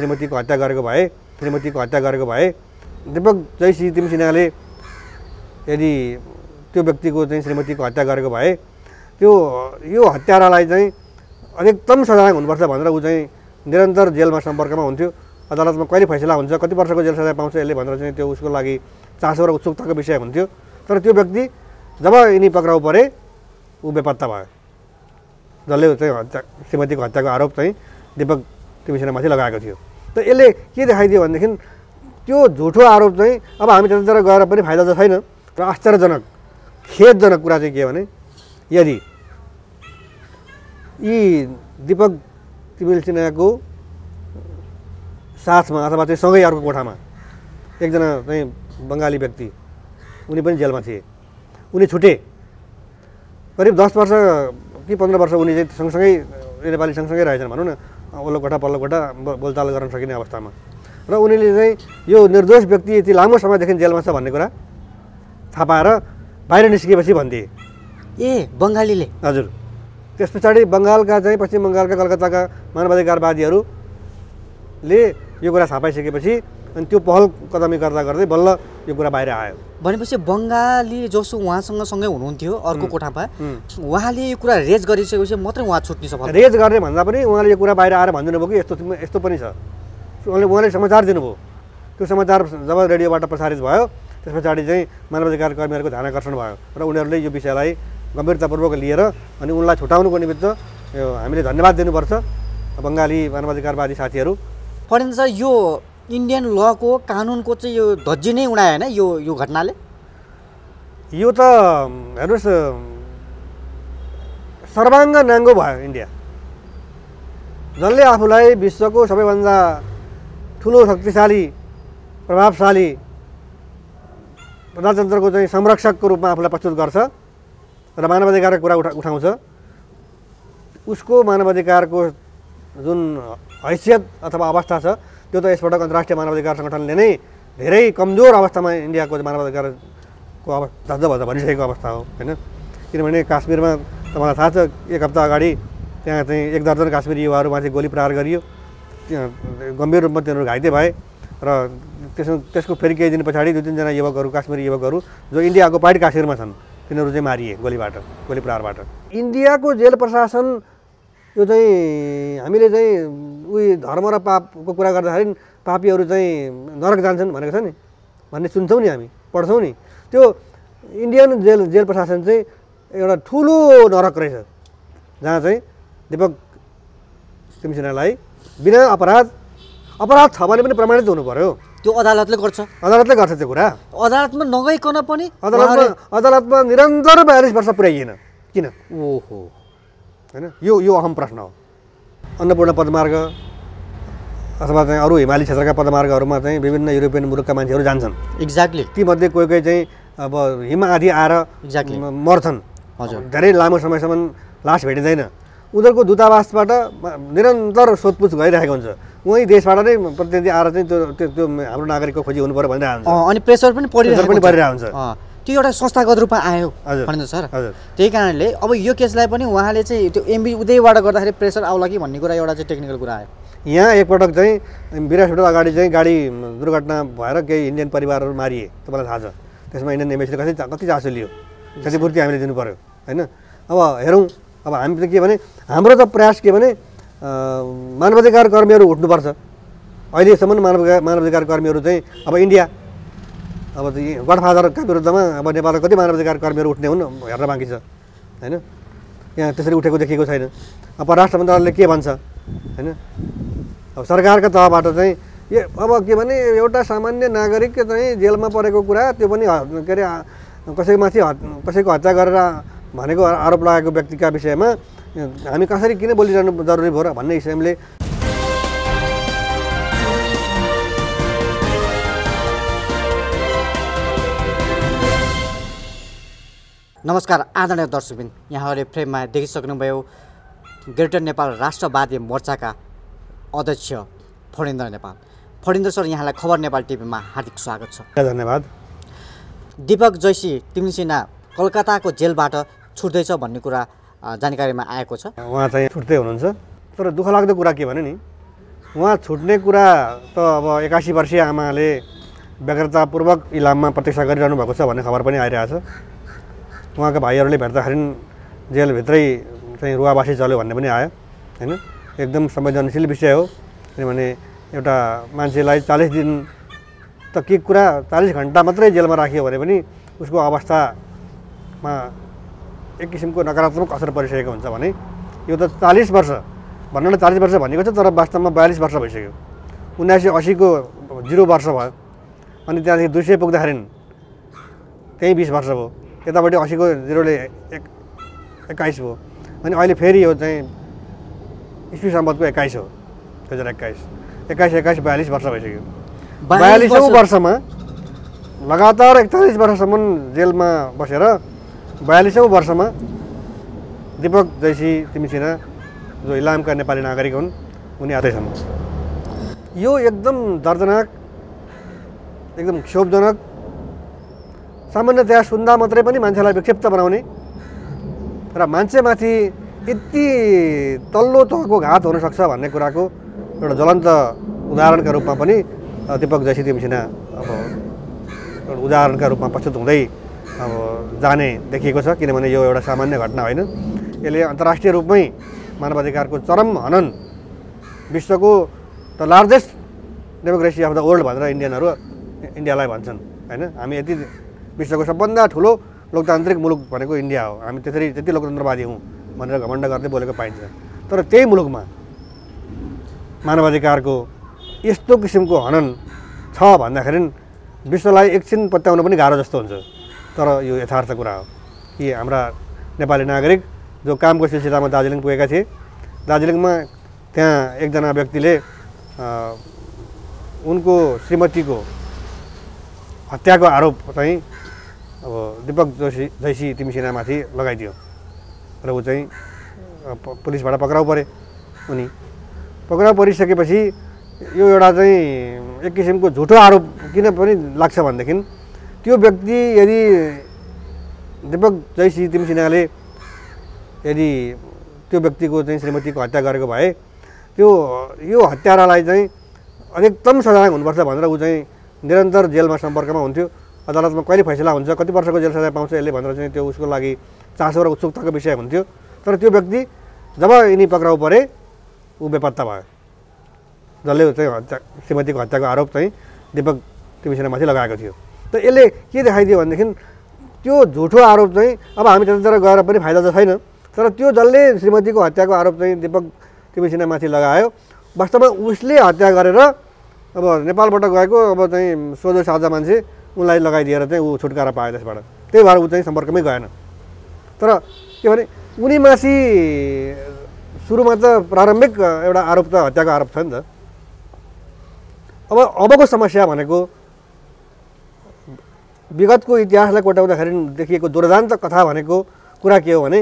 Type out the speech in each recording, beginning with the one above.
श्रीमती को हत्या गरेको भए दीपक जयसी तिम्सिनाले यदि त्यो व्यक्तिको चाहिँ श्रीमती को हत्या गरेको भए त्यो यो हत्यारालाई चाहिँ अधिकतम सजाय हुनुपर्छ भनेर उ चाहिँ निरन्तर जेलमा सम्पर्कमा हुन्थ्यो। अदालतमा कहिले फैसला हुन्छ, कति वर्षको जेल सजाय पाउँछ यसले भनेर चाहिँ त्यो उसको लागि चासो र उत्सुकताको विषय हुन्थ्यो। तर त्यो व्यक्ति जब यिनी पक्राउ परे ऊ बेपत्ता भयो। जसले चाहिँ श्रीमती को हत्याको आरोप चाहिँ दीपक तिम्सिनामाथि लगाएको थियो। तो यसले के देखाइदियो भनेदेखि त्यो झुठो आरोप चाहिँ अब हामी त्यतातिर गएर पनि फाइदा त छैन। र आश्चर्यजनक खेदजनक कुरा चाहिँ के भने यदि यी दीपक तिम्सिनाको साथमा अथवा चाहिँ सँगै अर्को कोठामा एकजना चाहिँ बङ्गाली व्यक्ति उनी पनि जेलमा थिए। उनी छुटे करिब 10 वर्ष कि 15 वर्ष उनी चाहिँ सँगसँगै नेपाली सँगसँगै रहेछन् भनौँ न, ओल्लो कोठा पल्लो कोठा बोलचाल गर्न सकिने अवस्थामा। र उनीले चाहिँ यो निर्दोष व्यक्ति यति लामो समयदेखि जेलमा छ भन्ने कुरा थाहा पाएर बाहिर निस्किएपछि भन्दिए। ए बङ्गालीले? हजुर। त्यस पछाडि बङ्गालका चाहिँ पश्चिम बङ्गालका कलकत्ताका मानवाधिकारवादीहरूले यो कुरा थाहा पाइसकेपछि अनि त्यो पहल कदमी गर्दा गर्दै बल्ल यो कुरा बाहिर आयो। भनेपछि बङ्गाली जसो उहाँसँग सँगै हुनुहुन्थ्यो अर्को कोठामा, उहाँले यो कुरा रेज गरिसकेपछि मात्रै उहाँ छुट्न सक्छ। रेज गर्ने भन्दा पनि उहाँले यो कुरा बाहिर आएर भनिदिनु भयो कि यस्तो पनि छ। उहाँले समाचार दिनुभयो। त्यो समाचार जब रेडियोबाट प्रसारित भयो त्यस पछाडि चाहिँ मानवाधिकार कर्मीहरूको ध्यानाकर्षण भयो र उनीहरूले यो विषयलाई गम्भीरतापूर्वक लिएर अनि उनलाई छुटाउनुको निमित्त यो हामीले धन्यवाद दिनुपर्छ बङ्गाली मानवाधिकारवादी साथीहरू। फणिंद्र सर, यो इन्डियन ल को कानून को चाहिँ यो धज्जी नै उडायो हैन यो घटनाले? यो त हेर्नुहोस् सर्वाङ्ग नाङ्गो भयो इन्डिया। जसले आफूलाई विश्वको सबैभन्दा ठुलो शक्तिशाली प्रभावशाली प्रजातन्त्रको चाहिँ संरक्षकको रूपमा आफूलाई प्रस्तुत गर्छ र मानवाधिकारको कुरा उठाउँछ, उसको मानवाधिकारको जुन हैसियत अथवा अवस्था छ त्यो त यसबाट अन्तर्राष्ट्रिय मानवाधिकार सङ्गठनले नै धेरै कमजोर अवस्थामा इन्डियाको मानवाधिकारको अवस्था भन्दा भनिसकेको अवस्था हो हैन। किनभने काश्मीरमा तपाईँलाई थाहा छ, 1 हप्ता अगाडि त्यहाँ चाहिँ 1 दर्जन काश्मीरी युवाहरूमाथि गोली प्रहार गरियो, गम्भीर रूपमा तिनीहरू घाइते भए र त्यसको फेरि केही दिन पछाडि 2-3 जना युवकहरू काश्मीरी युवकहरू जो इन्डिया अकुपाइड काश्मीरमा छन् तिनीहरू चाहिँ मारिए गोली प्रहारबाट। इन्डियाको जेल प्रशासन यो चाहिँ हामीले चाहिँ उही धर्म र पापको कुरा गर्दाखेरि पापीहरू चाहिँ नरक जान्छन् भनेको छ नि भन्ने सुन्छौँ नि, हामी पढ्छौँ नि। त्यो इन्डियन जेल प्रशासन चाहिँ एउटा ठुलो नरक रहेछ जहाँ चाहिँ दीपक तिम्सिनालाई बिना अपराध छ भने पनि प्रमाणित हुनु पर्यो। त्यो अदालतले गर्छ त्यो कुरा। अदालतमा नगइकन पनि अदालतमा निरन्तर 42 वर्ष पुर्याइएन किन? ओहो हैन, यो अहम प्रश्न हो। अन्नपूर्ण पदमार्ग अथवा चाहिँ अरू हिमाली क्षेत्रका पदमार्गहरूमा चाहिँ विभिन्न युरोपियन मुलुकका मान्छेहरू जान्छन्। एक्ज्याक्टली। तीमध्ये कोही कोही चाहिँ अब हिम आदि आएर एक्ज्याक्टली मर्छन्। हजुर। धेरै लामो समयसम्म लास भेटिँदैन। उनीहरूको दूतावासबाट निरन्तर सोधपुछ गरिरहेको हुन्छ। उही देशबाट नै प्रतिनिधि आएर चाहिँ त्यो हाम्रो नागरिकको खोजी हुनुपर्यो भनिरहेको हुन्छ। अनि प्रेसर पनि परिरहेको हुन्छ। त्यो एउटा संस्थागत रूपमा आयो भनेर सर। त्यही कारणले अब यो केसलाई पनि उहाँले चाहिँ त्यो एमबी उदयबाट गर्दाखेरि प्रेसर आउला कि भन्ने कुरा एउटा चाहिँ टेक्निकल कुरा आयो। यहाँ एकपटक चाहिँ 82 अगाडि चाहिँ गाडी दुर्घटना भएर केही इन्डियन परिवारहरू मारिए, तपाईँलाई थाहा छ। त्यसमा इन्डियन एम्बेसीले कति चासो लियो, क्षतिपूर्ति हामीले दिनु पर्यो हैन। अब हेरौँ, अब हामी त के भने हाम्रो त प्रयास के भने मानवाधिकार कर्मीहरू उठ्नुपर्छ। अहिलेसम्म मानवाधिकार कर्मीहरू चाहिँ अब इन्डिया अब गडफादरका विरुद्धमा अब नेपालको कति मानवाधिकार कर्मीहरू उठ्ने हुन् हेर्न बाँकी छ हैन। यहाँ त्यसरी उठेको देखिएको छैन। अब परराष्ट्र मन्त्रालयले के भन्छ हैन। अब सरकारका तहबाट चाहिँ अब के भने एउटा सामान्य नागरिक चाहिँ जेलमा परेको कुरा त्यो पनि के अरे कसैमाथि कसैको हत्या गरेर भनेको आरोप लागेको व्यक्तिका विषयमा हामी कसरी किन बोलिरहनु जरुरी भयो र भन्ने हिसाबले नमस्कार आदरणीय दर्शकबिन, यहाँहरूले फ्रेममा देखिसक्नुभयो ग्रेटर नेपाल राष्ट्रवादी मोर्चाका अध्यक्ष फणिंद्र नेपाल। फणिंद्र सर, यहाँलाई खबर नेपाल टिभीमा हार्दिक स्वागत छ। धन्यवाद। दीपक जयसी तिम्सिना कलकत्ताको जेलबाट छुट्दैछ भन्ने कुरा जानकारीमा आएको छ। उहाँ चाहिँ छुट्दै हुनुहुन्छ। तर दुःखलाग्दो कुरा के भने नि वहाँ छुट्ने कुरा तो अब 81 वर्षीय आमाले व्यग्रतापूर्वक इलाममा प्रतीक्षा गरिरहनु भएको छ भन्ने खबर पनि आइरहेछ। उहाँका भाइहरूले भेट्दाखेरि जेलभित्रै चाहिँ रुवाबासी चल्यो भन्ने पनि आयो हैन। एकदम संवेदनशील विषय हो, किनभने एउटा मान्छेलाई 40 दिन त के कुरा 40 घण्टा मात्रै जेलमा राखियो भने पनि उसको अवस्थामा एक किसिमको नकारात्मक असर परिसकेको हुन्छ भने यो त 40 वर्ष भन्नु 40 वर्ष भनेको छ, तर वास्तवमा 42 वर्ष भइसक्यो। 1980 को 0 वर्ष भयो, अनि त्यहाँदेखि 200 पुग्दाखेरि त्यही 20 वर्ष भयो, यतापट्टि 80 को 0ले 21 भयो, अनि अहिले फेरि यो चाहिँ ईस्वी सम्बन्धको 21 हो, 2021 42 वर्ष भइसक्यो। 42औं वर्षमा लगातार 41 वर्षसम्म जेलमा बसेर 42औं वर्षमा दीपक जयसी तिम्सिना जो इलाम का नेपाली नागरिक हुन् उनी आतेसम्म यो एकदम दर्दनाक, एकदम क्षोभजनक, सामान्यतया सुन्दा मात्रै पनि मान्छेलाई विक्षिप्त बनाउने र मान्छेमाथि यति तल्लो तहको घात हुन सक्छ भन्ने कुराको एउटा ज्वलन्त उदाहरणका रूपमा पनि दीपक जयसी तिम्सिना अब उदाहरणका रूपमा प्रस्तुत हुँदै अब जाने देखिएको छ। किनभने यो एउटा सामान्य घटना होइन, यसले अन्तर्राष्ट्रिय रूपमै मानवाधिकार को चरम हनन, विश्व को the largest democracy of the world भनेर इन्डियालाई भन्छन् हैन। हामी यति विश्व को सबभन्दा ठूलो लोकतान्त्रिक मुलुक भनेको इन्डिया हो, हामी त्यसरी त्यति लोकतन्त्रवादी हूँ भनेर घमण्ड गर्दै बोलेको पाइन्छ। तर त्यही मुलुकमा मानवाधिकार को यस्तो किसिमको हनन छ भन्दाखेरि विश्वलाई एकछिन पत्याउन पनि गाह्रो जस्तो हुन्छ। तर यो यथार्थ कुरा हो कि हाम्रा नेपाली नागरिक जो काम को सिलसिला में दार्जिलिङ पुगेका थिए, दार्जिलिङ में त्यहाँ एकजना व्यक्तिले उनको श्रीमती को हत्या को आरोप चाहिँ अब दीपक जयसी तिम्सिनामाथि लगाइदियो र ऊ चाहिँ पुलिसबाट पक्राउ परे। उनी पक्राउ परिसकेपछि यो एउटा चाहिँ एक किसिमको झुटो आरोप किन पनि लाग्छ भनेदेखि त्यो व्यक्ति यदि दीपक जयसी तिम्सिनाले यदि त्यो व्यक्तिको चाहिँ श्रीमतीको हत्या गरेको भए त्यो यो हत्यारालाई चाहिँ अधिकतम सजाय हुनुपर्छ भनेर ऊ चाहिँ निरन्तर जेलमा सम्पर्कमा हुन्थ्यो। अदालतमा कहिले फैसला हुन्छ, कति वर्षको जेल सजाय पाउँछ यसले भनेर चाहिँ त्यो उसको लागि चासो र उत्सुकताको विषय हुन्थ्यो। तर त्यो व्यक्ति जब यिनी पक्राउ परे ऊ बेपत्ता भयो, जसले चाहिँ हत्या श्रीमतीको हत्याको आरोप चाहिँ दीपक तिम्सिनामाथि लगाएको थियो। त यसले के देखाइदियो भनेदेखि त्यो झुटो आरोप चाहिँ अब हामी त्यतातिर गएर पनि फाइदा त छैन, तर त्यो जसले श्रीमती को हत्या को आरोप चाहिँ दीपक तिम्सिनामाथि लगायो वास्तवमा उसले हत्या गरेर अब नेपालबाट गएको अब चाहिँ सोझो साझा मान्छे उनलाई लगाइदिएर चाहिँ ऊ छुटकारा पायो त्यसबाट, त्यही भएर ऊ चाहिँ सम्पर्कमै गएन। तर के भने उनीमाथि सुरुमा त प्रारम्भिक एउटा आरोप त हत्याको आरोप छ नि त। अबको समस्या भनेको विगतको इतिहासलाई कोट्याउँदाखेरि देखिएको दुर्दान्त कथा भनेको कुरा के हो भने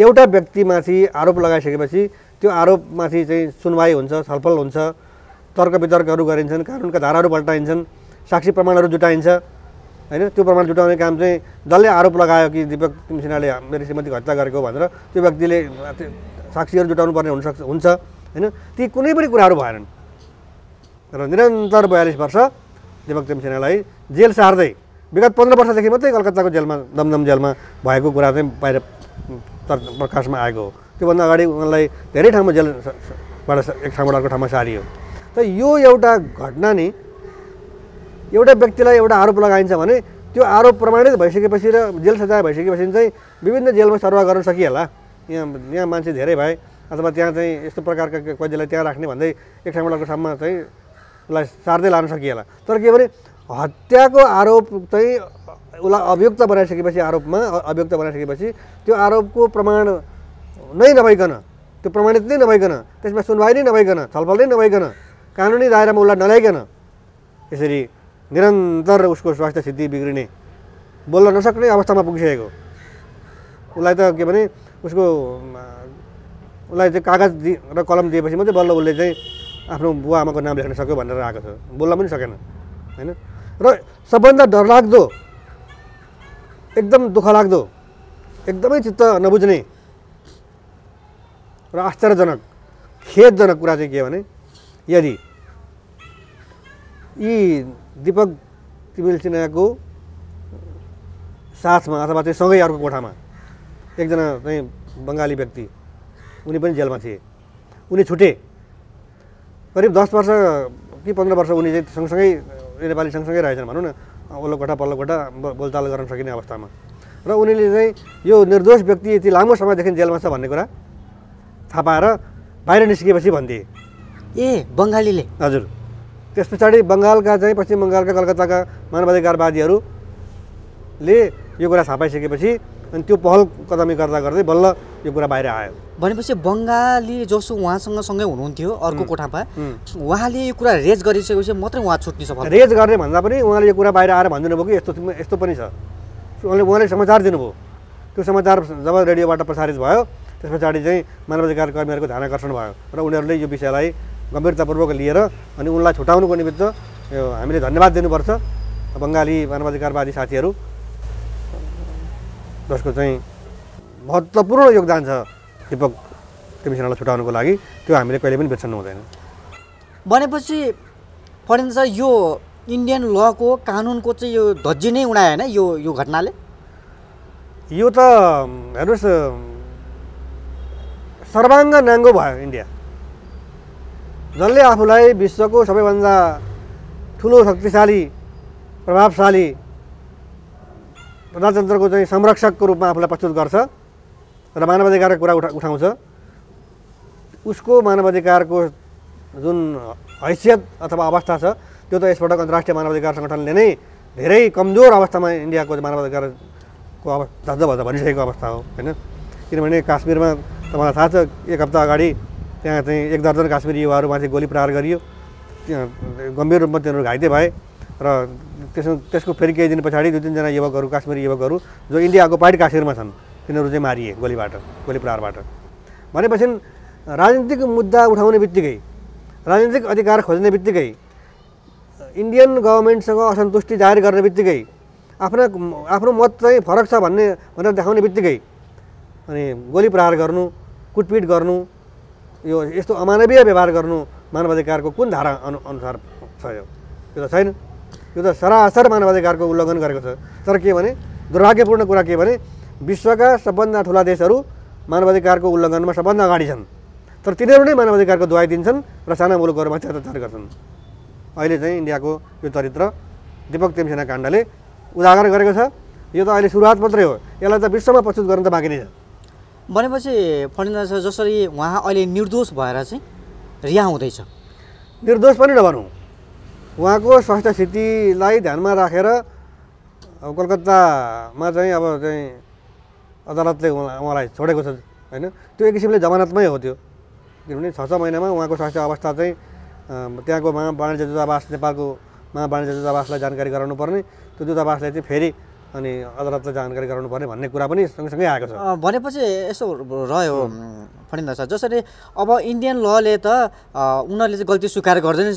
एउटा व्यक्तिमाथि आरोप लगाइसकेपछि त्यो आरोपमाथि चाहिँ सुनवाई हुन्छ, छलफल हुन्छ, तर्क वितर्कहरू गरिन्छन्, कानुनका धाराहरू पल्टाइन्छन्, साक्षी प्रमाणहरू जुटाइन्छ हैन। त्यो प्रमाण जुटाउने काम चाहिँ जसले आरोप लगायो कि दीपक तिम्सिनाले मेरो श्रीमतीको हत्या गरेको भनेर त्यो व्यक्तिले साक्षीहरू जुटाउनु पर्ने हुन्छ हैन। ती कुनै पनि कुराहरू भएनन् र निरन्तर 42 वर्ष दीपक तिम्सिनालाई जेल सार्दै विगत 15 वर्षदेखि मात्रै कलकत्ताको जेलमा दमदम जेलमा भएको कुरा चाहिँ बाहिर प्रकाशमा आएको हो। त्योभन्दा अगाडि उनलाई धेरै ठाउँमा जेलबाट एक ठाउँबाट अर्को ठाउँमा सारियो। त यो एउटा घटना नि एउटा व्यक्तिलाई एउटा आरोप लगाइन्छ भने त्यो आरोप प्रमाणित भइसकेपछि र जेल सजाय भइसकेपछि चाहिँ विभिन्न जेलमा सर्वा गर्न सकिहाल्ला। यहाँ मान्छे धेरै भए अथवा त्यहाँ चाहिँ यस्तो प्रकारका कैदीलाई त्यहाँ राख्ने भन्दै एक ठाउँबाट अर्को ठाउँमा चाहिँ उसलाई सार्दै लान सकिहाल्ला। तर के भने हत्याको आरोप चाहिँ उसलाई अभियुक्त बनाइसकेपछि आरोपमा अभियुक्त बनाइसकेपछि त्यो आरोपको प्रमाण नै नभइकन, त्यो प्रमाणित नै नभइकन, त्यसमा सुनवाई नै नभइकन, छलफल नै नभइकन, कानुनी दायरामा उसलाई नल्याइकन यसरी निरन्तर उसको स्वास्थ्य स्थिति बिग्रिने, बोल्न नसक्ने अवस्थामा पुगिसकेको। उसलाई त के भने उसलाई चाहिँ कागज र कलम दिएपछि मात्रै बल्ल उसले चाहिँ आफ्नो बुवा आमाको नाम लेख्न सक्यो भनेर आएको छ, बोल्न पनि सकेन हैन। र सबभन्दा डरलाग्दो, एकदम दुःख लाग्दो, एकदमै चित्त नबुझ्ने र आश्चर्यजनक खेदजनक कुरा चाहिँ के भने यदि यी दीपक तिम्सिना को साथ में अथवा सँगै अर्को कोठा में एकजना बंगाली व्यक्ति उनी पनि जेलमा थिए। उनी छुटे करीब 10 वर्ष कि 15 वर्ष उनी सँगसँगै नेपाली सँगसँगै रहेछन् भनौं न, ओल्लो कोठा पल्लो कोठा बोलचाल गर्न सकिने अवस्थामा। र उनीले चाहिँ यो निर्दोष व्यक्ति यति लामो समयदेखि जेलमा छ भन्ने कुरा थाहा पाएर बाहिर निस्किएपछि भन्दिए। ए बंगालीले? हजुर। त्यस पछाडी बंगालका चाहिँ पश्चिम बंगालका कलकत्ताका मानवाधिकारवादीहरूले यो कुरा थाहा पाइसकेपछि अनि त्यो पहल कदमी गर्दा गर्दै बल्ल यो कुरा बाहिर आयो। भनेपछि बंगाली जसो उहाँसँग सँगै हुनुहुन्थ्यो अर्को कोठामा, उहाँले यो कुरा रेज गरिसकेपछि मात्रै उहाँ छुट्ने सफल। रेज गर्ने भन्दा पनि उहाँले यो कुरा बाहिर आएर भनिदिनु भयो कि यस्तो यस्तो पनि छ। उहाँले समाचार दिनुभयो। त्यो समाचार जब रेडियोबाट प्रसारित भयो त्यस पछाडि चाहिँ मानवाधिकार कर्मीहरूको ध्यानाकर्षण भयो र उनीहरूले यो विषयलाई गम्भीरतापूर्वक लिएर अनि उनलाई छुटाउनुको निमित्त यो हामीले धन्यवाद दिनुपर्छ बंगाली मानवाधिकारवादी साथीहरू, जसको चाहिँ महत्त्वपूर्ण योगदान छ दीपक तिम्सिनालाई छुटाउनुको लागि। त्यो हामीले कहिले पनि बिर्सनु हुँदैन। भनेपछि फणिन्द्र सर यो इन्डियन लको कानुनको चाहिँ यो धज्जी नै उडायो हैन यो यो घटनाले? यो त हेर्नुहोस् सर्वाङ्ग नाङ्गो भयो इन्डिया। जसले आफूलाई विश्वको सबैभन्दा ठुलो शक्तिशाली प्रभावशाली प्रजातंत्र को संरक्षक को रूप में आपूला प्रस्तुत गर्छ र मानवाधिकार को उठाउँछ, उसको मानवाधिकार को जुन हैसियत अथवा अवस्था छ त्यो त यसबाट अन्तर्राष्ट्रिय मानवाधिकार संगठनले नै धेरै कमजोर अवस्थामा इंडिया को मानवाधिकार को अवस्था धज्जा भनिसकेको अवस्था हो हैन। किनभने काश्मीरमा तपाईलाई थाहा छ 1 हप्ता अगाडि त्यहाँ चाहिँ 1 दर्जन काश्मीरी युवाहरूमाथि गोली प्रहार गरियो, गम्भीर रूपमा तिनीहरू घाइते भए र त्यसको फेरि केही दिन पछाडि 2-3 जना युवकहरू काश्मीरी युवकहरू जो इन्डिया अकुपाइड काश्मीरमा छन् तिनीहरू चाहिँ मारिए गोली प्रहारबाट। भनेपछि राजनीतिक मुद्दा उठाउने बित्तिकै राजनीतिक अधिकार खोज्ने बित्तिकै इन्डियन गभर्मेन्टसँग असन्तुष्टि जाहेर गर्ने बित्तिकै आफ्नो मत चाहिँ फरक छ भनेर देखाउने बित्तिकै अनि गोली प्रहार गर्नु, कुटपिट गर्नु, यो यस्तो अमानवीय व्यवहार गर्नु मानवाधिकारको कुन धारा अनुसार छ? यो त छैन, यो त सरासर मानवाधिकारको उल्लङ्घन गरेको छ। तर के भने दुर्भाग्यपूर्ण कुरा के भने विश्वका सबभन्दा ठुला देशहरू मानवाधिकारको उल्लङ्घनमा सबभन्दा अगाडि छन्, तर तिनीहरू नै मानवाधिकारको दुहाई दिन्छन् र साना मुलुकहरूमा अत्याचार गर्छन्। अहिले चाहिँ इन्डियाको यो चरित्र दीपक तिम्सिना काण्डले उजागर गरेको छ। यो त अहिले सुरुवात मात्रै हो, यसलाई त विश्वमा प्रस्तुत गर्नु त बाँकी नै छ। भनेपछि फणिन्द्र सर जसरी उहाँ अहिले निर्दोष भएर चाहिँ रिहा हुँदैछ, निर्दोष पनि नभनौँ, उहाँको स्वास्थ्य स्थितिलाई ध्यानमा राखेर अब कलकत्तामा चाहिँ अब चाहिँ अदालतले उहाँलाई छोडेको छ हैन। त्यो एक किसिमले जमानतमै हो त्यो, किनभने 6-6 महिनामा उहाँको स्वास्थ्य अवस्था चाहिँ त्यहाँको महावाणिज्य दूतावास नेपालको महावाणिज्य दूतावासलाई जानकारी गराउनुपर्ने, त्यो दूतावासले चाहिँ फेरि अनि अदालतलाई जानकारी गराउनुपर्ने भन्ने कुरा पनि सँगसँगै आएको छ। भनेपछि यसो रह्यो फणिन्द्र सर जसरी अब इन्डियन लले त उनीहरूले चाहिँ गल्ती स्वीकार गर्दैन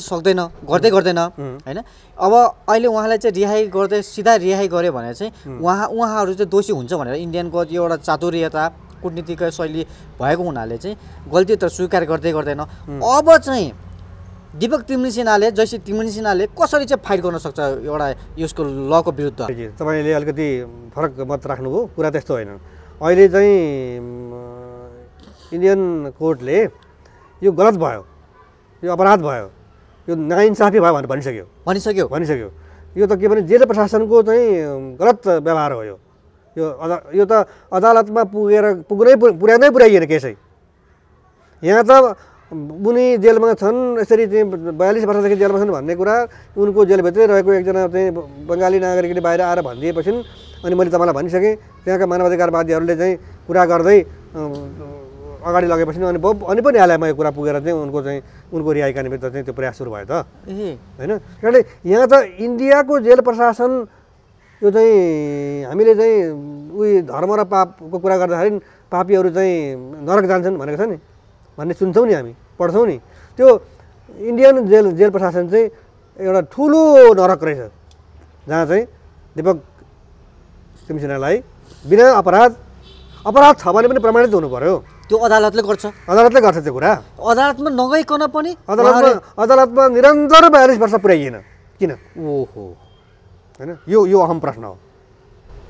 हैन। अब अहिले उहाँलाई चाहिँ रिहाई गर्दै सिधा रिहाई गर्यो भने चाहिँ उहाँहरू चाहिँ दोषी हुन्छ भनेर इन्डियनको त्यो एउटा चातुर्यता कूटनीतिक शैली भएको हुनाले चाहिँ गल्ती त स्वीकार गर्दैन। अब चाहिँ दीपक तिम्सिनाले जैसी तिम्सिनाले कसरी चाहिँ फाइट गर्न सक्छ एउटा यसको लको विरुद्ध? तपाईले अलिकति फरक मत राख्नुभयो, कुरा त्यस्तो होइन। अहिले चाहिँ इन्डियन कोर्टले यो गलत भयो, यो अपराध भयो, यो नाइन्साफी भयो भनेर भनिसक्यो। यो त के भने जेल प्रशासनको चाहिँ गलत व्यवहार हो। यो त अदालतमा पुर्याउनै पुर्याइएन केसै। यहाँ त उनी जेलमा छन्, यसरी चाहिँ 42 वर्षदेखि जेलमा छन् भन्ने कुरा उनको जेलभित्रै रहेको एकजना चाहिँ बङ्गाली नागरिकले बाहिर आएर भनिदिएपछि अनि मैले तपाईँलाई भनिसकेँ त्यहाँका मानवाधिकारवादीहरूले चाहिँ कुरा गर्दै अगाडि लगेपछि अनि पनि हालैमा यो कुरा पुगेर चाहिँ उनको रिहाइका निमित्त चाहिँ त्यो प्रयास सुरु भयो त हैन। किनभने यहाँ त इन्डियाको जेल प्रशासन यो चाहिँ हामीले चाहिँ उही धर्म र पापको कुरा गर्दाखेरि पापीहरू चाहिँ नरक जान्छन् भनेको छ नि भन्ने सुन्छौँ नि, हामी पढ्छौँ नि। त्यो इन्डियन जेल प्रशासन चाहिँ एउटा ठुलो नरक रहेछ जहाँ चाहिँ दीपक तिम्सिनालाई बिना अपराध छ भने पनि प्रमाणित हुनु पर्यो। त्यो अदालतले गर्छ त्यो कुरा। अदालतमा नगइकन पनि अदालतमा निरन्तर 42 वर्ष पुर्याइएन किन? ओहो, हैन, यो अहम प्रश्न हो।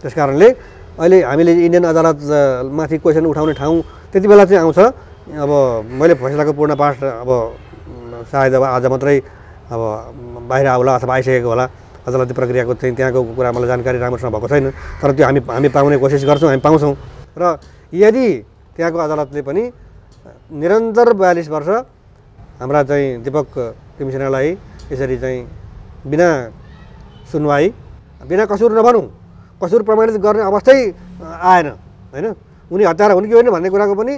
त्यसकारणले अहिले हामीले इन्डियन अदालतमाथि क्वेसन उठाउने ठाउँ त्यति बेला चाहिँ आउँछ। अब मैले फैसलाको पूर्ण पाठ अब सायद अब आज मात्रै अब बाहिर आउला अथवा आइसकेको होला। अदालती प्रक्रियाको चाहिँ त्यहाँको कुरा मलाई जानकारी राम्रोसँग भएको छैन, तर त्यो हामी पाउने कोसिस गर्छौँ, हामी पाउँछौँ। र यदि त्यहाँको अदालतले पनि निरन्तर 42 वर्ष हाम्रा चाहिँ दीपक तिम्सिनालाई यसरी चाहिँ बिना सुनवाई बिना कसुर नभनौँ कसुर प्रमाणित गर्ने अवस्थै आएन, हैन, उनी हत्यारा हुन् कि होइन भन्ने कुराको पनि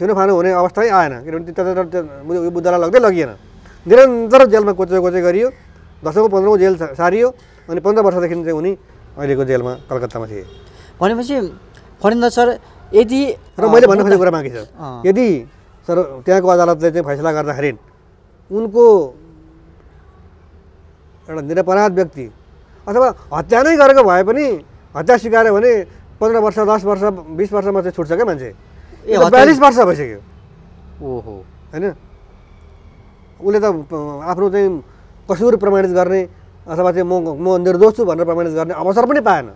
सुनफानो हुने अवस्थै आएन, किनभने त्यो बुद्धलाई लग्दै लगिएन। निरन्तर जेलमा कोचे गरियो, 10औं 15औं जेल सारियो, अनि 15 वर्षदेखि चाहिँ उनी अहिलेको जेलमा कलकत्तामा थिए। भनेपछि फणिन्द्र सर, यदि र मैले भन्नु खोजेको कुरा बाँकी छ, यदि सर त्यहाँको अदालतले चाहिँ फैसला गर्दाखेरि उनको एउटा निरपराध व्यक्ति अथवा हत्या नै गरेको भए पनि हत्या स्वीकार्यो भने 15 वर्ष 10 वर्ष 20 वर्षमा चाहिँ छुट्छ क्या मान्छे। 42 वर्ष भइसक्यो। ओहो, होइन, उसले त आफ्नो चाहिँ कसुर प्रमाणित गर्ने अथवा चाहिँ म निर्दोष छु भनेर प्रमाणित गर्ने अवसर पनि पाएन।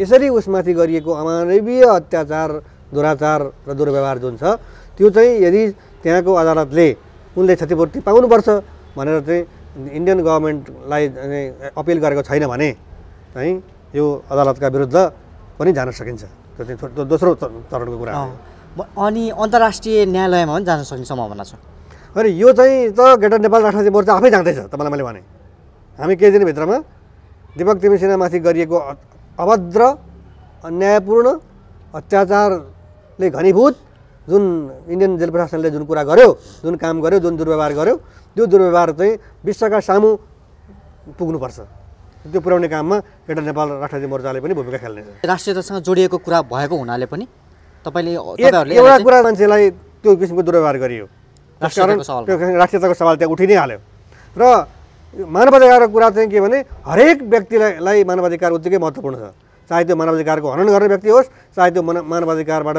यसरी उसमाथि गरिएको अमानवीय अत्याचार, दुराचार र दुर्व्यवहार जुन छ, त्यो चाहिँ यदि त्यहाँको अदालतले उनले क्षतिपूर्ति पाउनुपर्छ भनेर चाहिँ इन्डियन गभर्मेन्टलाई अपिल गरेको छैन भने चाहिँ यो अदालतका विरुद्ध पनि जान सकिन्छ। त्यो चाहिँ दोस्रो चरणको कुरा हो। अनि अन्तर्राष्ट्रिय न्यायालयमा पनि जान सक्ने सम्भावना छ। अरे यो चाहिँ त ग्रेटर नेपाल राष्ट्रवादी मोर्चा आफै जाँदैछ। तपाईँलाई मैले भने हामी केही दिनभित्रमा दीपक तिम्सिनामाथि गरिएको अभद्र, अन्यायपूर्ण अत्याचारले घनीभूत जुन इन्डियन जेल प्रशासनले जुन कुरा गर्यो, जुन काम गर्यो, जुन दुर्व्यवहार गर्यो, त्यो दुर्व्यवहार चाहिँ विश्वका सामु पुग्नुपर्छ। त्यो पुर्याउने काममा ग्रेटर नेपाल राष्ट्रवादी मोर्चाले पनि भूमिका खेल्नेछ। राष्ट्रियतासँग जोडिएको कुरा भएको हुनाले पनि तपाईँले एउटा कुरा मान्छेलाई त्यो किसिमको दुर्व्यवहार गरियो, राष्ट्रियताको सवाल त्यहाँ उठि नै हाल्यो। र मानवाधिकारको कुरा चाहिँ के भने हरेक व्यक्तिलाई मानवाधिकार उत्तिकै महत्त्वपूर्ण छ, चाहे त्यो मानवाधिकारको हनन गर्ने व्यक्ति होस्, चाहे त्यो मानवाधिकारबाट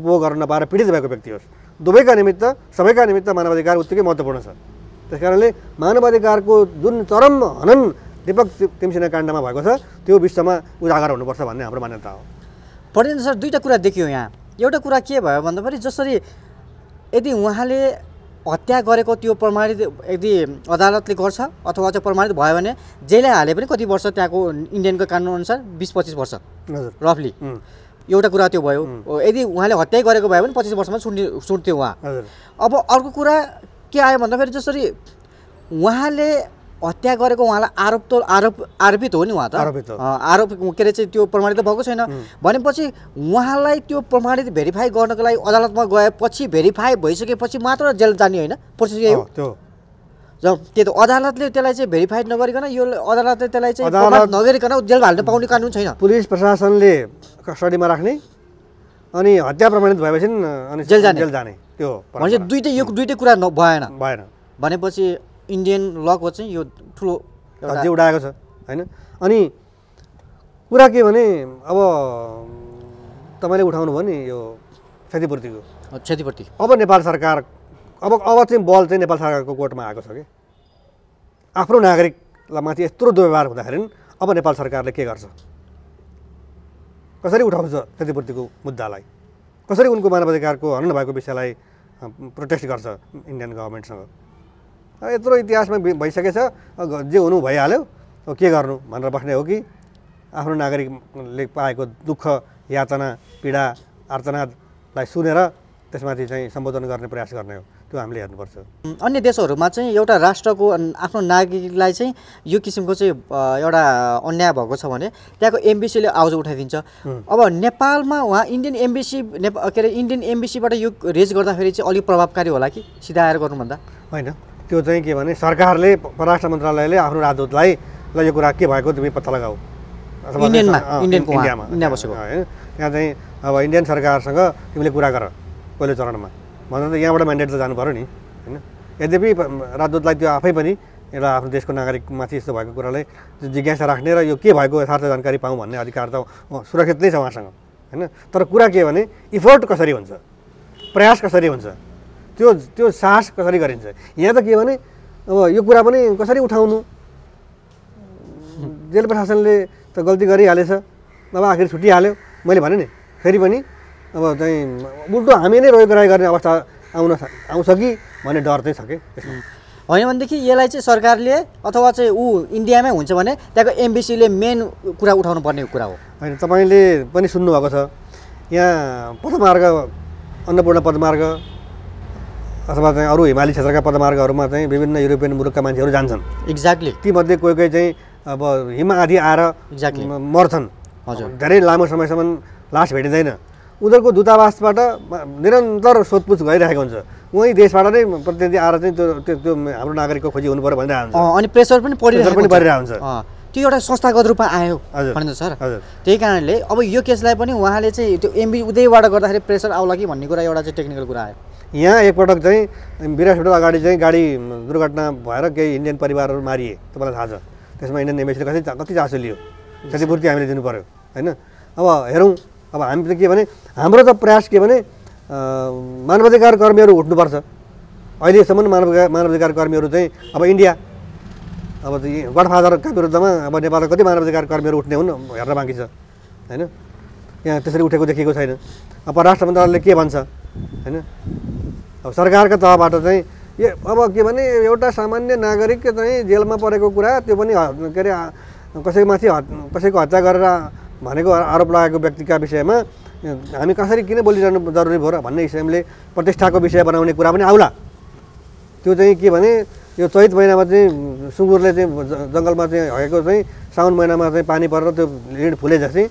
उपभोग गर्न नपाएर पीडित भएको व्यक्ति होस्, दुवैका निमित्त सबैका निमित्त मानवाधिकार उत्तिकै महत्त्वपूर्ण छ। त्यसकारणले मानवाधिकारको जुन चरम हनन दीपक तिम्सिना काण्डमा भएको छ, त्यो विश्वमा उजागर हुनुपर्छ भन्ने हाम्रो मान्यता हो। फणिन्द्र सर, दुईवटा कुरा देखियो यहाँ। एउटा कुरा के भयो भन्दाखेरि जसरी यदि उहाँले हत्या गरेको त्यो प्रमाणित यदि अदालतले गर्छ अथवा चाहिँ प्रमाणित भयो भने जेलै हाले पनि कति वर्ष त्यहाँको इन्डियनको कानुनअनुसार 20-25 वर्ष रफली, एउटा कुरा त्यो भयो। यदि उहाँले हत्या गरेको भयो भने 25 वर्षमा छुट्थ्यो उहाँ। अब अर्को कुरा के आयो भन्दाखेरि जसरी उहाँले हत्या गरेको उहाँलाई आरोपित हो नि, उहाँ त आरोप के अरे चाहिँ त्यो प्रमाणित त भएको छैन भनेपछि उहाँलाई त्यो प्रमाणित भेरिफाई गर्नको लागि अदालतमा गएपछि भेरिफाई भइसकेपछि मात्र जेल जाने होइन, प्रोसेस यही हो। त्यो त अदालतले त्यसलाई चाहिँ भेरिफाई नगरिकन, यो अदालतले त्यसलाई चाहिँ नगरिकन जेल हाल्न पाउने कानुन छैन। पुलिस प्रशासनले कस्टडीमा राख्ने अनि हत्या प्रमाणित भएपछि अनि जेल जाने, त्यो भनेपछि दुईटै कुरा भएन भनेपछि इन्डियन लको चाहिँ यो ठुलो अझै उडाएको छ, हैन। अनि कुरा के भने अब तपाईँले उठाउनु भयो नि यो क्षतिपूर्तिको, अब नेपाल सरकार अब चाहिँ बल चाहिँ नेपाल सरकारको कोर्टमा आएको छ कि आफ्नो नागरिकलाई माथि यत्रो दुर्व्यवहार हुँदाखेरि अब नेपाल सरकारले के गर्छ, कसरी उठाउँछ क्षतिपूर्तिको मुद्दालाई, कसरी उनको मानवाधिकारको हनन भएको विषयलाई प्रोटेक्ट गर्छ इन्डियन गभर्मेन्टसँग। यत्रो इतिहासमा भइसकेछ, जे हुनु भइहाल्यो, अब के गर्नु भनेर बस्ने हो कि आफ्नो नागरिकले पाएको दुःख, यातना, पीडा, आर्तनादलाई सुनेर त्यसमाथि चाहिँ सम्बोधन गर्ने प्रयास गर्ने हो। त्यो हामीले हेर्नुपर्छ। अन्य देशहरूमा चाहिँ एउटा राष्ट्रको आफ्नो नागरिकलाई चाहिँ यो किसिमको चाहिँ एउटा अन्याय भएको छ भने त्यहाँको एम्बेसीले आवाज उठाइदिन्छ। अब नेपालमा उहाँ इन्डियन एम्बेसी के अरे इन्डियन एम्बेसीबाट यो रेज गर्दाखेरि चाहिँ अलिक प्रभावकारी होला कि सिधा आएर गर्नुभन्दा? होइन, त्यो चाहिँ के भने सरकारले, परराष्ट्र मन्त्रालयले आफ्नो राजदूतलाई ल यो कुरा के भएको तिमी पत्ता लगाऊ इन्डियामा, होइन, त्यहाँ चाहिँ अब इन्डियन सरकारसँग तिमीले कुरा गर पहिलो चरणमा भनेर त यहाँबाट म्यान्डेट त जानु पऱ्यो नि, होइन। यद्यपि राजदूतलाई त्यो आफै पनि एउटा आफ्नो देशको नागरिकमाथि यस्तो भएको कुरालाई जिज्ञासा राख्ने र यो के भएको यथार्थ जानकारी पाऊँ भन्ने अधिकार त सुरक्षित नै छ उहाँसँग, हैन। तर कुरा के भने इफोर्ट कसरी हुन्छ, प्रयास कसरी हुन्छ, त्यो त्यो साहस कसरी गरिन्छ। यहाँ त के भने अब यो कुरा पनि कसरी उठाउनु, जेल प्रशासनले त गल्ती गरिहालेछ, अब आखिर छुटिहाल्यो। मैले भने नि फेरि पनि अब चाहिँ उल्टो हामी नै रोइगराइ गर्ने अवस्था आउँछ कि भन्ने डर चाहिँ छ कि। होइन भनेदेखि यसलाई चाहिँ सरकारले अथवा चाहिँ इन्डियामै हुन्छ भने त्यहाँको एम्बेसीले मेन कुरा उठाउनु पर्ने कुरा हो। होइन तपाईले पनि सुन्नुभएको छ, यहाँ पदमार्ग, अन्नपूर्ण पदमार्ग अथवा चाहिँ अरू हिमाली क्षेत्रका पदमार्गहरूमा चाहिँ विभिन्न युरोपियन मुलुकका मान्छेहरू जान्छन्। एक्ज्याक्टली, तीमध्ये कोही कोही चाहिँ अब हिम आदि आएर एक्ज्याक्टली मर्छन्। हजुर, धेरै लामो समयसम्म लास भेटिँदैन। उनीहरूको दूतावासबाट निरन्तर सोधपुछ भइरहेको हुन्छ, उही देशबाट नै प्रतिनिधि आएर चाहिँ त्यो त्यो हाम्रो नागरिकको खोजी हुनु पर्यो भनिरहेको हुन्छ। अनि प्रेसर पनि परिरहेको हुन्छ, त्यो एउटा संस्थागत रूपमा आयो भन्छ सर। त्यही कारणले अब यो केसलाई पनि उहाँले चाहिँ त्यो एमबी उदयबाट गर्दाखेरि प्रेसर आउला कि भन्ने कुरा एउटा चाहिँ टेक्निकल कुरा आयो। यहाँ एकपटक चाहिँ 82 अगाडि चाहिँ गाडी दुर्घटना भएर केही इन्डियन परिवारहरू मारिए, तपाईँलाई थाहा छ। त्यसमा इन्डियन एम्बेसीले कति चासो लियो, क्षतिपूर्ति हामीले दिनु पर्यो होइन। अब हेरौँ, अब हामी त के भने हाम्रो त प्रयास के भने मानवाधिकार कर्मीहरू उठ्नुपर्छ। अहिलेसम्म मानवाधिकार कर्मीहरू चाहिँ अब इन्डिया अब गडफादरका विरुद्धमा अब नेपालको कति मानवाधिकार कर्मीहरू उठ्ने हुन् हेर्न बाँकी छ होइन। यहाँ त्यसरी उठेको देखिएको छैन। अब परराष्ट्र मन्त्रालयले के भन्छ होइन, अब सरकारका तहबाट चाहिँ अब के भने एउटा सामान्य नागरिक चाहिँ जेलमा परेको कुरा त्यो पनि के अरे कसैमाथि कसैको हत्या गरेर भनेको आरोप लागेको व्यक्तिका विषयमा हामी कसरी किन बोलिरहनु जरुरी भयो र भन्ने हिसाबले प्रतिष्ठाको विषय बनाउने कुरा पनि आउला। त्यो चाहिँ के भने यो चैत महिनामा चाहिँ सुँगुरले चाहिँ जङ्गलमा चाहिँ हगेको चाहिँ साउन महिनामा चाहिँ पानी परेर त्यो लिड फुले जस्तै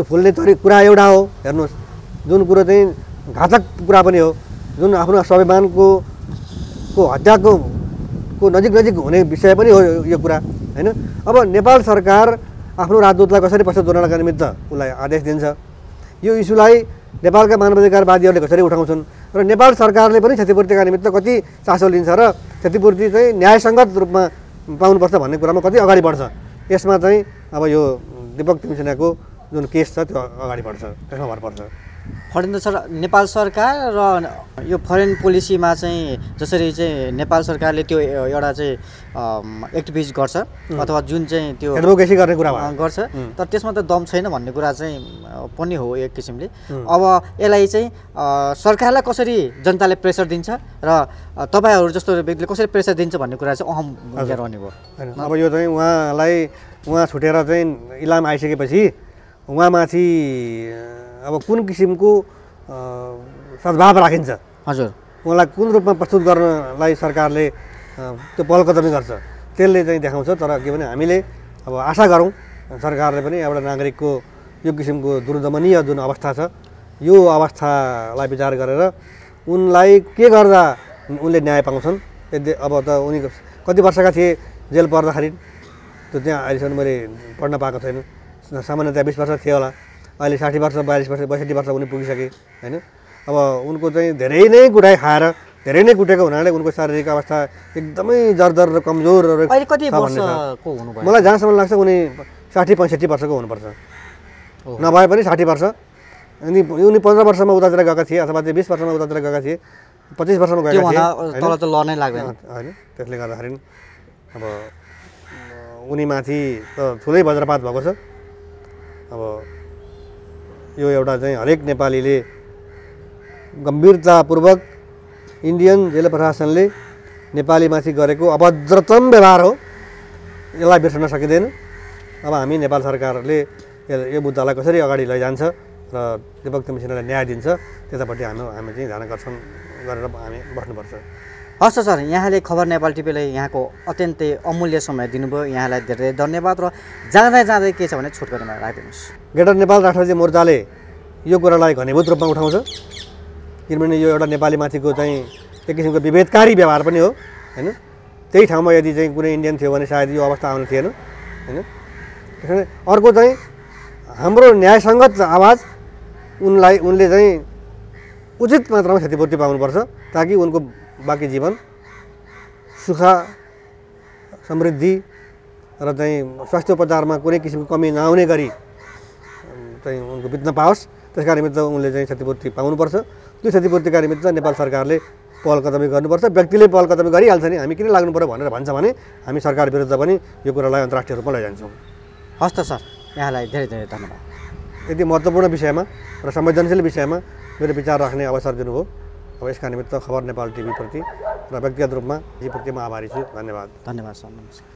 त्यो फुल्ने तरी कुरा एउटा हो। हेर्नुहोस्, जुन कुरो चाहिँ घातक कुरा पनि हो, जुन आफ्नो स्वाभिमानको हत्याको नजिक हुने विषय पनि हो यो कुरा होइन। अब नेपाल सरकार आफ्नो राजदूतलाई कसरी पश्चात जोड्नका निमित्त उसलाई आदेश दिन्छ, यो इस्युलाई नेपालका मानवाधिकारवादीहरूले कसरी उठाउँछन् र नेपाल सरकारले पनि क्षतिपूर्तिका निमित्त कति चासो लिन्छ र क्षतिपूर्ति चाहिँ न्यायसङ्गत रूपमा पाउनुपर्छ भन्ने कुरामा कति अगाडि बढ्छ। यसमा चाहिँ अब यो दीपक तिम्सिनाको जुन केस छ त्यो अगाडि बढ्छ, त्यसमा भर पर्छ। फणिन्द्र सर, नेपाल सरकार र यो फरेन पोलिसीमा चाहिँ जसरी चाहिँ नेपाल सरकारले त्यो एउटा चाहिँ एक्टिभिस्ट गर्छ अथवा जुन चाहिँ त्यो एडभोकेसी गर्ने कुरा गर्छ, तर त्यसमा त दम छैन भन्ने कुरा चाहिँ पनि हो एक किसिमले। अब यसलाई चाहिँ सरकारलाई कसरी जनताले प्रेसर दिन्छ र तपाईँहरू जस्तो व्यक्तिले कसरी प्रेसर दिन्छ भन्ने कुरा चाहिँ अहम भूमिका रहने भयो। अब यो चाहिँ उहाँलाई उहाँ छुटेर चाहिँ इलाम आइसकेपछि उहाँमाथि अब कुन किसिमको सद्भाव राखिन्छ, हजुर, उहाँलाई कुन रूपमा प्रस्तुत गर्नलाई सरकारले त्यो पहल कदमी गर्छ त्यसले चाहिँ देखाउँछ। तर के भने हामीले अब आशा गरौँ सरकारले पनि एउटा नागरिकको यो किसिमको दुर्दमनीय जुन अवस्था छ यो अवस्थालाई विचार गरेर उनलाई के गर्दा उनले न्याय पाउँछन्। यदि अब त उनी कति वर्षका थिए जेल पर्दाखेरि, त्यो त्यहाँ अहिलेसम्म मैले पढ्न पाएको छैन, सामान्यतया 20 वर्ष थियो होला, अहिले 60 वर्ष, 42 वर्ष, 62 वर्ष उनी पुगिसके होइन। अब उनको चाहिँ धेरै नै कुटाइ खाएर, धेरै नै कुटेको हुनाले उनको शारीरिक अवस्था एकदमै जर्जर र कमजोर र मलाई जहाँसम्म लाग्छ उनी 60-65 वर्षको हुनुपर्छ, नभए पनि 60 वर्ष। अनि उनी 15 वर्षमा उतातिर गएका थिए अथवा 20 वर्षमा उतातिर गएका थिए, 25 वर्षमा गएका थिए, होइन। त्यसले गर्दाखेरि अब उनीमाथि त ठुलै वज्रपात भएको छ। अब यो एउटा चाहिँ हरेक नेपालीले गम्भीरतापूर्वक इन्डियन जेल प्रशासनले नेपालीमाथि गरेको अभद्रतम व्यवहार हो, यसलाई बिर्सन सकिँदैन। अब हामी नेपाल सरकारले यो मुद्दालाई कसरी अगाडि लैजान्छ र दीपक तिम्सिनालाई न्याय दिन्छ त्यतापट्टि हामी चाहिँ ध्यान आकर्षण गरेर हामी बस्नुपर्छ। हस् सर, यहाँले खबर नेपाल टिभीलाई यहाँको अत्यन्तै अमूल्य समय दिनुभयो, यहाँलाई धेरै धन्यवाद। र जाँदै जाँदै के छ भने छोटकरीमा राखिदिनुहोस्। ग्रेटर नेपाल राष्ट्रवादी मोर्चाले यो कुरालाई घनीभूत रूपमा उठाउँछ, किनभने यो एउटा नेपालीमाथिको चाहिँ एक किसिमको विभेदकारी व्यवहार पनि हो होइन। त्यही ठाउँमा यदि चाहिँ कुनै इन्डियन थियो भने सायद यो अवस्था आउनु थिएन होइन। त्यस कारण अर्को चाहिँ हाम्रो न्यायसङ्गत आवाज उनले चाहिँ उचित मात्रामा क्षतिपूर्ति पाउनुपर्छ, ताकि उनको बाँकी जीवन सुख समृद्धि र चाहिँ स्वास्थ्य उपचारमा कुनै किसिमको कमी नआउने गरी चाहिँ उनको बित्न पाओस्। त्यसका निमित्त उनले चाहिँ क्षतिपूर्ति पाउनुपर्छ। त्यो क्षतिपूर्तिका निमित्त नेपाल सरकारले पहलकदमी गर्नुपर्छ। व्यक्तिले पहलकदमी गरिहाल्छ नि, हामी किन लाग्नु पर्यो भनेर भन्छ भने हामी सरकार विरुद्ध पनि यो कुरालाई अन्तर्राष्ट्रिय रूपमा लैजान्छौँ। हस्त सर, यहाँलाई धेरै धेरै धन्यवाद। यति महत्त्वपूर्ण विषयमा र संवेदनशील विषयमा मेरो विचार राख्ने अवसर दिनुभयो। अब यसका निमित्त खबर नेपाल टिभी प्रति र व्यक्तिगत रूपमा यी प्रतिमा आभारी छु। धन्यवाद। धन्यवाद सर, नमस्कार।